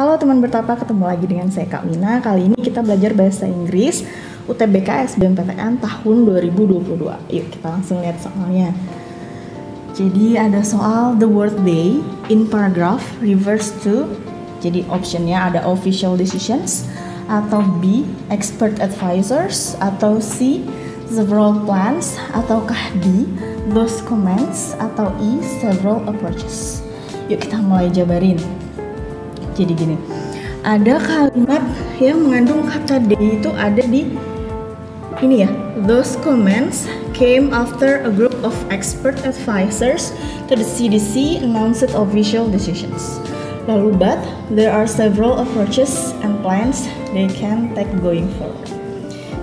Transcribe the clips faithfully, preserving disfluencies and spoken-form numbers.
Halo teman bertapa, ketemu lagi dengan saya Kak Mina. Kali ini kita belajar bahasa Inggris U T B K S B M P T N tahun dua ribu dua puluh dua. Yuk kita langsung lihat soalnya. Jadi ada soal the word they in paragraph refers to. Jadi optionnya ada official decisions, atau B expert advisors, atau C several plans, ataukah D those comments, atau E several approaches. Yuk kita mulai jabarin. Jadi gini, ada kalimat yang mengandung kata they itu ada di ini ya. Those comments came after a group of expert advisors to the C D C announced official decisions. Lalu but there are several approaches and plans they can take going forward.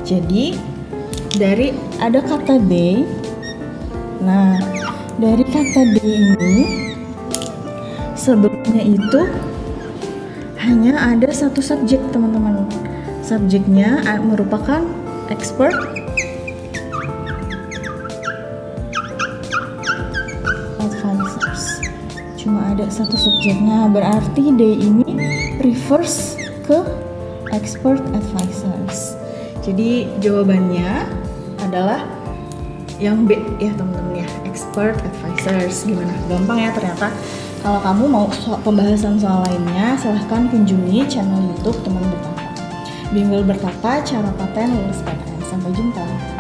Jadi dari ada kata they. Nah, dari kata they ini sebelumnya itu hanya ada satu subjek, teman-teman. Subjeknya merupakan expert advisors. Cuma ada satu subjeknya, berarti they ini refers ke expert advisors. Jadi jawabannya adalah yang B ya, teman-teman ya, expert advisors. Gimana? Gampang ya ternyata. Kalau kamu mau so- pembahasan soal lainnya, silahkan kunjungi channel YouTube Teman Bertapa. Bimbel Bertapa, cara paten lulus P T N. Sampai jumpa.